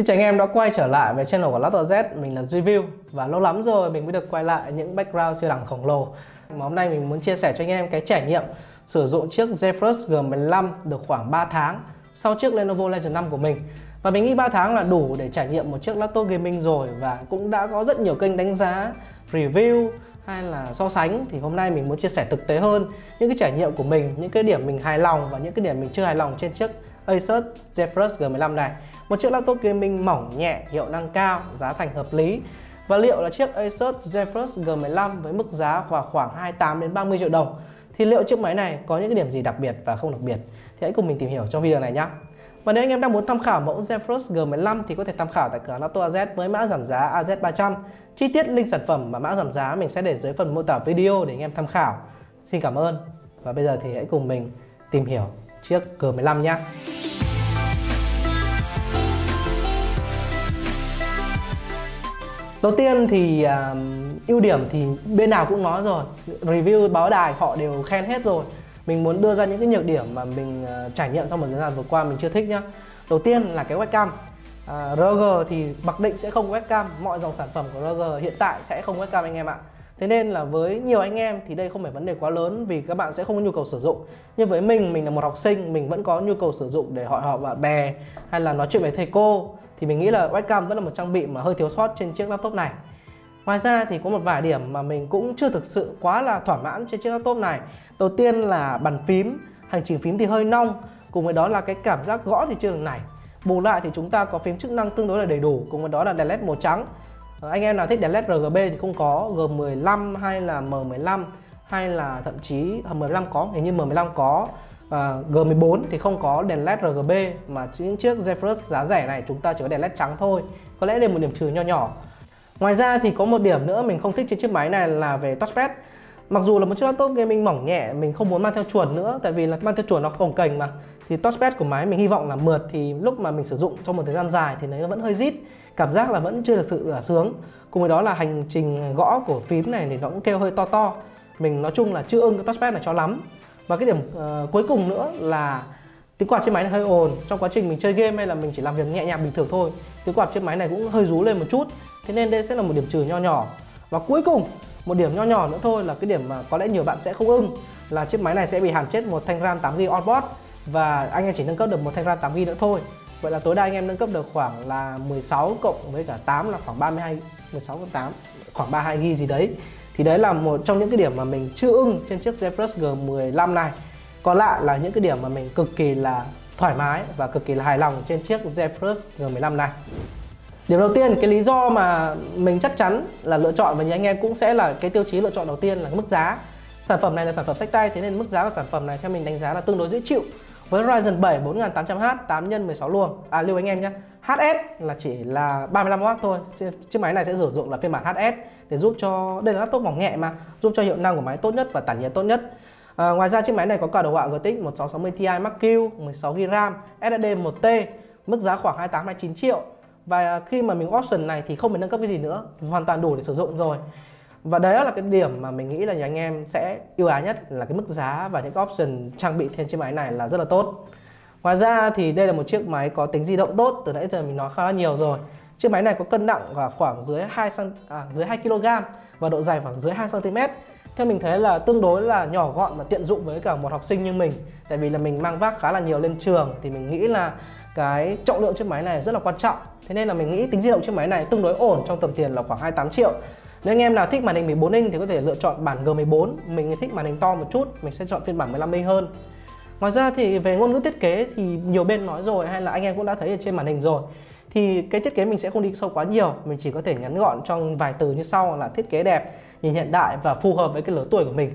Xin chào anh em đã quay trở lại với channel của Laptop AZ, mình là Duy Viu. Và lâu lắm rồi mình mới được quay lại những background siêu đẳng khổng lồ. Mà hôm nay mình muốn chia sẻ cho anh em cái trải nghiệm sử dụng chiếc Zephyrus G15 được khoảng 3 tháng sau chiếc Lenovo Legion 5 của mình. Và mình nghĩ 3 tháng là đủ để trải nghiệm một chiếc laptop gaming rồi, và cũng đã có rất nhiều kênh đánh giá, review hay là so sánh. Thì hôm nay mình muốn chia sẻ thực tế hơn những cái trải nghiệm của mình, những cái điểm mình hài lòng và những cái điểm mình chưa hài lòng trên chiếc Asus Zephyrus G15 này. Một chiếc laptop gaming mỏng nhẹ, hiệu năng cao, giá thành hợp lý. Và liệu là chiếc Asus Zephyrus G15 với mức giá vào khoảng 28 đến 30 triệu đồng thì liệu chiếc máy này có những cái điểm gì đặc biệt và không đặc biệt? Thì hãy cùng mình tìm hiểu trong video này nhé. Và nếu anh em đang muốn tham khảo mẫu Zephyrus G15 thì có thể tham khảo tại cửa hàng Laptop AZ với mã giảm giá AZ300. Chi tiết link sản phẩm và mã giảm giá mình sẽ để dưới phần mô tả video để anh em tham khảo. Xin cảm ơn. Và bây giờ thì hãy cùng mình tìm hiểu chiếc G15 nhé. Đầu tiên thì ưu điểm thì bên nào cũng nói rồi, review báo đài họ đều khen hết rồi. Mình muốn đưa ra những cái nhược điểm mà mình trải nghiệm trong một thời gian vừa qua mình chưa thích nhá. Đầu tiên là cái webcam. RG thì mặc định sẽ không có webcam, mọi dòng sản phẩm của RG hiện tại sẽ không có webcam anh em ạ. Thế nên là với nhiều anh em thì đây không phải vấn đề quá lớn vì các bạn sẽ không có nhu cầu sử dụng. Nhưng với mình là một học sinh, mình vẫn có nhu cầu sử dụng để hỏi họ bạn bè hay là nói chuyện với thầy cô. Thì mình nghĩ là webcam vẫn là một trang bị mà hơi thiếu sót trên chiếc laptop này. Ngoài ra thì có một vài điểm mà mình cũng chưa thực sự quá là thỏa mãn trên chiếc laptop này. Đầu tiên là bàn phím, hành trình phím thì hơi nong, cùng với đó là cái cảm giác gõ thì chưa được nảy. Bù lại thì chúng ta có phím chức năng tương đối là đầy đủ, cùng với đó là đèn led màu trắng. Anh em nào thích đèn led RGB thì không có, G15 hay là M15 hay là thậm chí M15 có, hình như M15 có, G14 thì không có đèn led RGB, mà những chiếc Zephyrus giá rẻ này chúng ta chỉ có đèn led trắng thôi. Có lẽ đây là một điểm trừ nho nhỏ. Ngoài ra thì có một điểm nữa mình không thích trên chiếc máy này là về touchpad. Mặc dù là một chiếc laptop gaming mỏng nhẹ, mình không muốn mang theo chuột nữa, tại vì là mang theo chuột nó cồng kềnh mà. Thì touchpad của máy mình hy vọng là mượt, thì lúc mà mình sử dụng trong một thời gian dài thì nó vẫn hơi rít, cảm giác là vẫn chưa được sự sướng. Cùng với đó là hành trình gõ của phím này thì nó cũng kêu hơi to to. Mình nói chung là chưa ưng cái touchpad này cho lắm. Và cái điểm cuối cùng nữa là tiếng quạt trên máy này hơi ồn. Trong quá trình mình chơi game hay là mình chỉ làm việc nhẹ nhàng bình thường thôi, tiếng quạt trên máy này cũng hơi rú lên một chút. Thế nên đây sẽ là một điểm trừ nho nhỏ. Và cuối cùng một điểm nho nhỏ nữa thôi là cái điểm mà có lẽ nhiều bạn sẽ không ưng, là chiếc máy này sẽ bị hàn chết một thanh RAM 8GB onboard, và anh em chỉ nâng cấp được một thanh RAM 8GB nữa thôi. Vậy là tối đa anh em nâng cấp được khoảng là 16 cộng với cả 8 là khoảng 32, 16 cộng 8 khoảng 32GB gì đấy. Thì đấy là một trong những cái điểm mà mình chưa ưng trên chiếc Zephyrus G15 này. Còn lại là những cái điểm mà mình cực kỳ là thoải mái và cực kỳ là hài lòng trên chiếc Zephyrus G15 này. Điểm đầu tiên, cái lý do mà mình chắc chắn là lựa chọn và nhiều anh em cũng sẽ là cái tiêu chí lựa chọn đầu tiên là mức giá. Sản phẩm này là sản phẩm xách tay, thế nên mức giá của sản phẩm này theo mình đánh giá là tương đối dễ chịu. Với Ryzen 7 4800H 8x16 luồng, lưu anh em nhé, HS là chỉ là 35W thôi. Chiếc máy này sẽ sử dụng là phiên bản HS để giúp cho, đây là laptop mỏng nhẹ mà, giúp cho hiệu năng của máy tốt nhất và tản nhiệt tốt nhất. Ngoài ra chiếc máy này có cả đồ họa GTX 1660 Ti Mark-Q, 16GB RAM, SSD 1T, mức giá khoảng 28-29 triệu. Và khi mà mình option này thì không phải nâng cấp cái gì nữa, hoàn toàn đủ để sử dụng rồi. Và đấy là cái điểm mà mình nghĩ là nhà anh em sẽ ưu ái nhất, là cái mức giá và những option trang bị trên chiếc máy này là rất là tốt. Ngoài ra thì đây là một chiếc máy có tính di động tốt, từ nãy giờ mình nói khá là nhiều rồi. Chiếc máy này có cân nặng khoảng dưới 2kg và độ dày khoảng dưới 2cm. Theo mình thấy là tương đối là nhỏ gọn và tiện dụng với cả một học sinh như mình. Tại vì là mình mang vác khá là nhiều lên trường thì mình nghĩ là cái trọng lượng chiếc máy này rất là quan trọng. Thế nên là mình nghĩ tính di động chiếc máy này tương đối ổn trong tầm tiền là khoảng 28 triệu. Nếu anh em nào thích màn hình 14 inch thì có thể lựa chọn bản G14. Mình thích màn hình to một chút, mình sẽ chọn phiên bản 15 inch hơn. Ngoài ra thì về ngôn ngữ thiết kế thì nhiều bên nói rồi, hay là anh em cũng đã thấy ở trên màn hình rồi. Thì cái thiết kế mình sẽ không đi sâu quá nhiều, mình chỉ có thể ngắn gọn trong vài từ như sau là thiết kế đẹp, nhìn hiện đại và phù hợp với cái lứa tuổi của mình.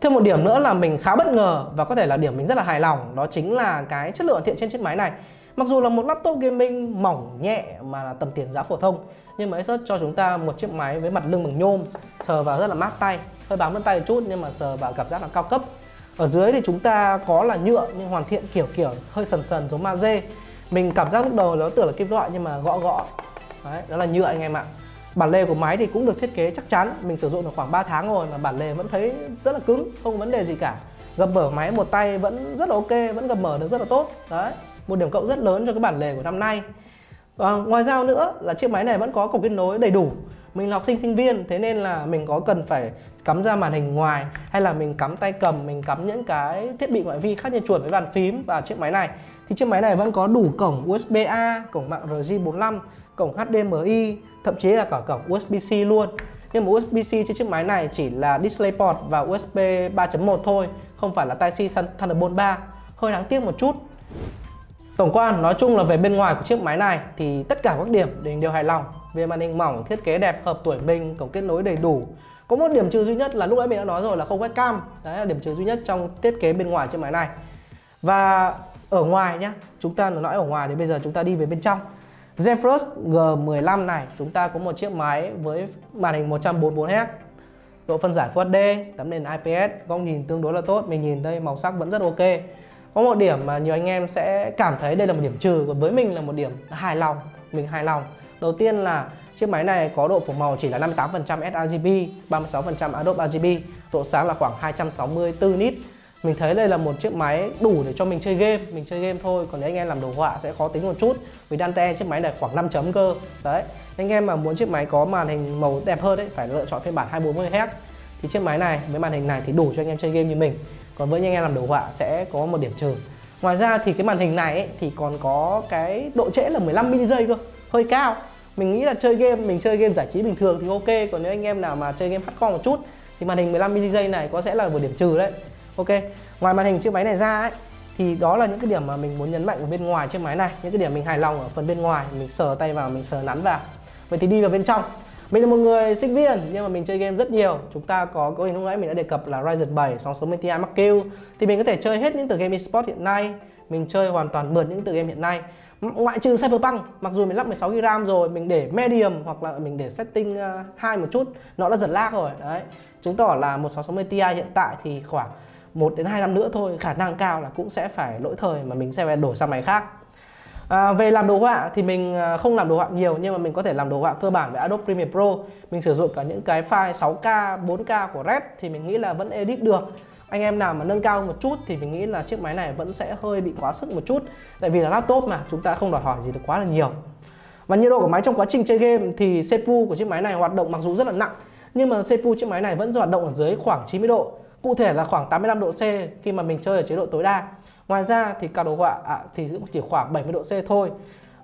Thêm một điểm nữa là mình khá bất ngờ và có thể là điểm mình rất là hài lòng, đó chính là cái chất lượng hoàn thiện trên chiếc máy này. Mặc dù là một laptop gaming mỏng nhẹ mà là tầm tiền giá phổ thông, nhưng mà Asus cho chúng ta một chiếc máy với mặt lưng bằng nhôm, sờ vào rất là mát tay, hơi bám vân tay một chút nhưng mà sờ vào cảm giác là cao cấp. Ở dưới thì chúng ta có là nhựa nhưng hoàn thiện kiểu hơi sần giống magie. Mình cảm giác lúc đầu nó tưởng là kim loại nhưng mà gõ. Đấy, đó là nhựa anh em ạ. Bản lề của máy thì cũng được thiết kế chắc chắn. Mình sử dụng được khoảng 3 tháng rồi mà bản lề vẫn thấy rất là cứng, không vấn đề gì cả. Gập mở máy một tay vẫn rất là ok, vẫn gập mở được rất là tốt. Đấy, một điểm cộng rất lớn cho cái bản lề của năm nay. Và ngoài ra nữa là chiếc máy này vẫn có cổng kết nối đầy đủ. Mình là học sinh sinh viên, thế nên là mình có cần phải cắm ra màn hình ngoài, hay là mình cắm tay cầm, mình cắm những cái thiết bị ngoại vi khác như chuột với bàn phím vào chiếc máy này, thì chiếc máy này vẫn có đủ cổng USB-A, cổng mạng RJ45, cổng HDMI, thậm chí là cả cổng USB-C luôn. Nhưng mà USB-C trên chiếc máy này chỉ là DisplayPort và USB 3.1 thôi, không phải là Type-C Thunderbolt 3, hơi đáng tiếc một chút. Tổng quan nói chung là về bên ngoài của chiếc máy này thì tất cả các điểm mình đều hài lòng. Về màn hình mỏng, thiết kế đẹp, hợp tuổi mình, cổng kết nối đầy đủ. Có một điểm trừ duy nhất là lúc nãy mình đã nói rồi là không webcam. Đấy là điểm trừ duy nhất trong thiết kế bên ngoài chiếc máy này. Và ở ngoài nhá, chúng ta nói ở ngoài thì bây giờ chúng ta đi về bên trong. Zephyrus G15 này chúng ta có một chiếc máy với màn hình 144Hz, độ phân giải Full HD, tấm nền IPS, góc nhìn tương đối là tốt. Mình nhìn đây màu sắc vẫn rất ok. Có một điểm mà nhiều anh em sẽ cảm thấy đây là một điểm trừ, còn với mình là một điểm hài lòng. Mình hài lòng. Đầu tiên là chiếc máy này có độ phủ màu chỉ là 58% sRGB, 36% Adobe RGB, độ sáng là khoảng 264 nit. Mình thấy đây là một chiếc máy đủ để cho mình chơi game, thôi. Còn nếu anh em làm đồ họa sẽ khó tính một chút, vì Dante chiếc máy này khoảng 5 chấm cơ. Đấy, anh em mà muốn chiếc máy có màn hình màu đẹp hơn đấy, phải lựa chọn phiên bản 240Hz. Thì chiếc máy này với màn hình này thì đủ cho anh em chơi game như mình. Còn với anh em làm đồ họa sẽ có một điểm trừ. Ngoài ra thì cái màn hình này ấy, thì còn có cái độ trễ là 15 mili giây cơ, hơi cao. Mình nghĩ là chơi game, mình chơi game giải trí bình thường thì ok. Còn nếu anh em nào mà chơi game hardcore một chút thì màn hình 15 mili giây này có sẽ là một điểm trừ đấy. Ok, ngoài màn hình chiếc máy này ra ấy, thì đó là những cái điểm mà mình muốn nhấn mạnh ở bên ngoài chiếc máy này. Những cái điểm mình hài lòng ở phần bên ngoài, mình sờ tay vào, mình sờ nắn vào. Vậy thì đi vào bên trong. Mình là một người sinh viên nhưng mà mình chơi game rất nhiều. Chúng ta có hình lúc nãy mình đã đề cập là Ryzen 7 4800 Ti Mark II. Thì mình có thể chơi hết những tựa game eSports hiện nay. Mình chơi hoàn toàn mượt những tựa game hiện nay, ngoại trừ Cyberpunk. Mặc dù mình lắp 16GB RAM rồi, mình để medium hoặc là mình để setting high một chút, nó đã giật lag rồi. Đấy, chứng tỏ là 1660 Ti hiện tại thì khoảng 1 đến 2 năm nữa thôi, khả năng cao là cũng sẽ phải lỗi thời mà mình sẽ phải đổi sang máy khác. Về làm đồ họa thì mình không làm đồ họa nhiều, nhưng mà mình có thể làm đồ họa cơ bản với Adobe Premiere Pro. Mình sử dụng cả những cái file 6K, 4K của Red thì mình nghĩ là vẫn edit được. Anh em nào mà nâng cao một chút thì mình nghĩ là chiếc máy này vẫn sẽ hơi bị quá sức một chút. Tại vì là laptop mà, chúng ta không đòi hỏi gì được quá là nhiều. Và nhiệt độ của máy trong quá trình chơi game thì CPU của chiếc máy này hoạt động mặc dù rất là nặng, nhưng mà CPU chiếc máy này vẫn hoạt động ở dưới khoảng 90 độ. Cụ thể là khoảng 85 độ C khi mà mình chơi ở chế độ tối đa. Ngoài ra thì card đồ họa thì chỉ khoảng 70 độ C thôi.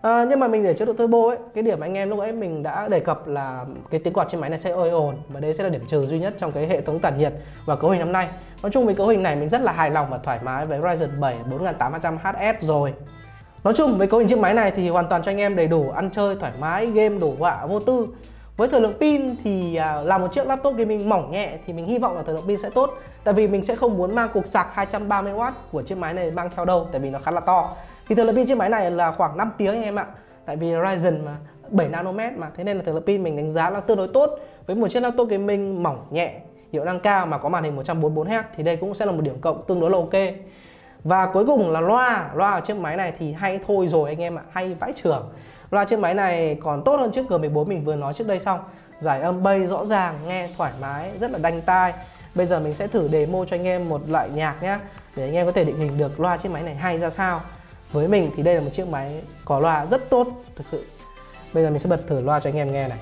Nhưng mà mình để chế độ turbo ấy, cái điểm anh em lúc ấy mình đã đề cập là cái tiếng quạt trên máy này sẽ hơi ồn, và đây sẽ là điểm trừ duy nhất trong cái hệ thống tản nhiệt và cấu hình năm nay. Nói chung với cấu hình này mình rất là hài lòng và thoải mái với Ryzen 7 4800HS rồi. Nói chung với cấu hình chiếc máy này thì hoàn toàn cho anh em đầy đủ ăn chơi thoải mái, game đồ họa vô tư. Với thời lượng pin thì là một chiếc laptop gaming mỏng nhẹ thì mình hy vọng là thời lượng pin sẽ tốt. Tại vì mình sẽ không muốn mang cục sạc 230W của chiếc máy này mang theo đâu, tại vì nó khá là to. Thì thời lượng pin chiếc máy này là khoảng 5 tiếng anh em ạ. Tại vì Ryzen mà 7 nanomet mà, thế nên là thời lượng pin mình đánh giá là tương đối tốt. Với một chiếc laptop gaming mỏng nhẹ, hiệu năng cao mà có màn hình 144Hz thì đây cũng sẽ là một điểm cộng tương đối là ok. Và cuối cùng là loa ở chiếc máy này thì hay thôi rồi anh em ạ, hay vãi chưởng. Loa chiếc máy này còn tốt hơn chiếc G14 mình vừa nói trước đây xong. Giải âm bass rõ ràng, nghe thoải mái, rất là đanh tai. Bây giờ mình sẽ thử demo cho anh em một loại nhạc nhé, để anh em có thể định hình được loa chiếc máy này hay ra sao. Với mình thì đây là một chiếc máy có loa rất tốt, thực sự. Bây giờ mình sẽ bật thử loa cho anh em nghe này.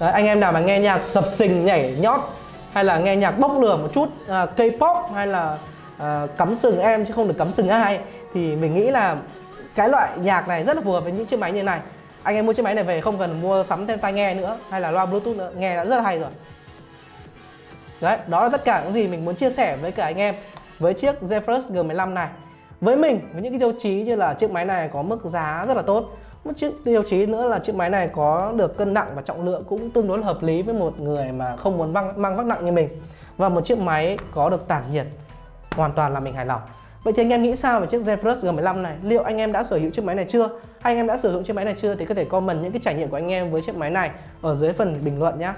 Đấy, anh em nào mà nghe nhạc sập sình nhảy nhót, hay là nghe nhạc bốc lửa một chút K-pop, hay là cắm sừng em chứ không được cắm sừng ai, thì mình nghĩ là cái loại nhạc này rất là phù hợp với những chiếc máy như này. Anh em mua chiếc máy này về không cần mua sắm thêm tai nghe nữa, hay là loa Bluetooth nữa, nghe đã rất là hay rồi. Đấy, đó là tất cả những gì mình muốn chia sẻ với cả anh em với chiếc Zephyrus G15 này. Với mình, với những cái tiêu chí như là chiếc máy này có mức giá rất là tốt, một chiếc tiêu chí nữa là chiếc máy này có được cân nặng và trọng lượng cũng tương đối là hợp lý với một người mà không muốn mang vác nặng như mình, và một chiếc máy có được tản nhiệt hoàn toàn là mình hài lòng. Vậy thì anh em nghĩ sao về chiếc Zephyrus G15 này? Liệu anh em đã sở hữu chiếc máy này chưa? Hay anh em đã sử dụng chiếc máy này chưa? Thì có thể comment những cái trải nghiệm của anh em với chiếc máy này ở dưới phần bình luận nhé.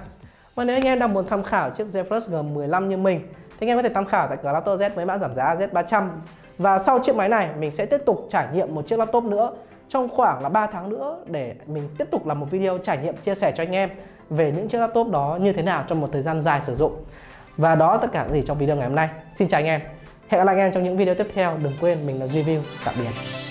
Và nếu anh em đang muốn tham khảo chiếc Zephyrus G15 như mình thì anh em có thể tham khảo tại cửa Laptop AZ với mã giảm giá AZ300. Và sau chiếc máy này mình sẽ tiếp tục trải nghiệm một chiếc laptop nữa trong khoảng là 3 tháng nữa, để mình tiếp tục làm một video trải nghiệm chia sẻ cho anh em về những chiếc laptop đó như thế nào trong một thời gian dài sử dụng. Và đó tất cả những gì trong video ngày hôm nay. Xin chào anh em. Hẹn gặp lại anh em trong những video tiếp theo. Đừng quên mình là Duy Viu. Tạm biệt.